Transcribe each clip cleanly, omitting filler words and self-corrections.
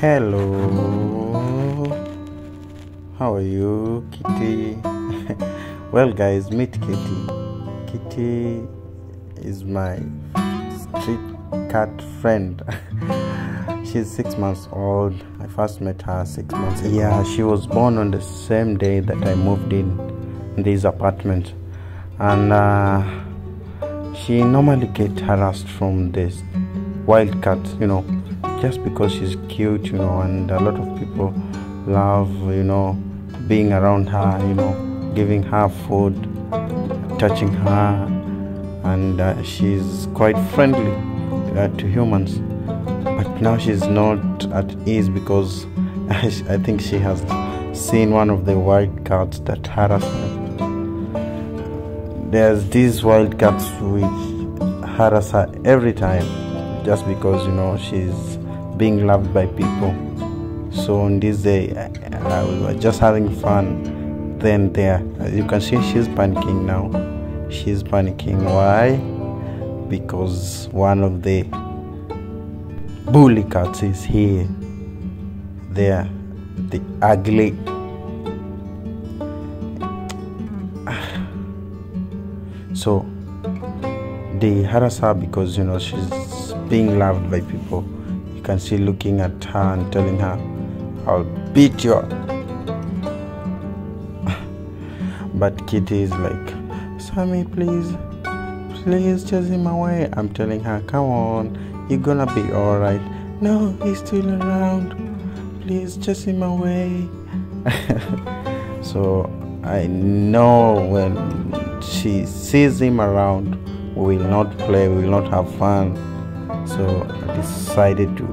Hello, how are you, Kitty? Well guys, meet Kitty. Kitty is my street cat friend. She's 6 months old. I first met her 6 months ago. Yeah, she was born on the same day that I moved in this apartment, and she normally gets harassed from this wild cat, you know, just because she's cute, you know, and a lot of people love, you know, being around her, you know, giving her food, touching her, and she's quite friendly to humans. But now she's not at ease because I think she has seen one of the wild cats that harass her. There's these wild cats which harass her every time, just because, you know, she's being loved by people. So on this day, we were just having fun. Then there, you can see she's panicking now. She's panicking. Why? Because one of the bully cats is here. There, the ugly. So they harass her because, you know, she's being loved by people. You can see looking at her and telling her, "I'll beat you up." But Kitty is like, "Sammy, please chase him away." I'm telling her, "Come on, you're gonna be all right." "No, he's still around. Please chase him away." So I know when she sees him around, we will not play, we will not have fun. So I decided to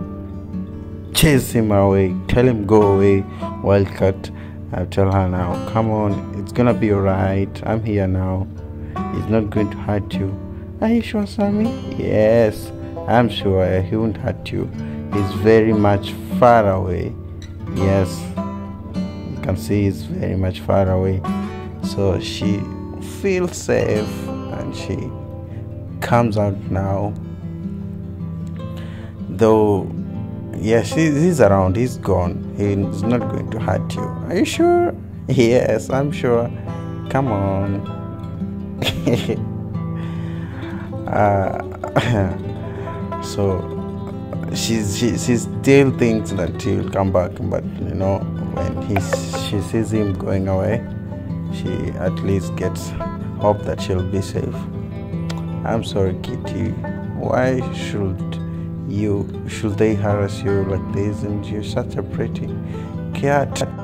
chase him away, tell him go away, wild cat. I tell her now, "Come on, it's gonna be alright. I'm here now. It's not going to hurt you." "Are you sure, Sammy?" "Yes, I'm sure. He won't hurt you. He's very much far away." Yes, you can see he's very much far away. So she feels safe and she comes out now. Though, yes, he's around, he's gone, he's not going to hurt you. "Are you sure?" "Yes, I'm sure. Come on." So she still thinks that he will come back, but you know, when she sees him going away, she at least gets hope that she'll be safe. I'm sorry, Kitty. Why should they harass you like this? And you're such a pretty cat.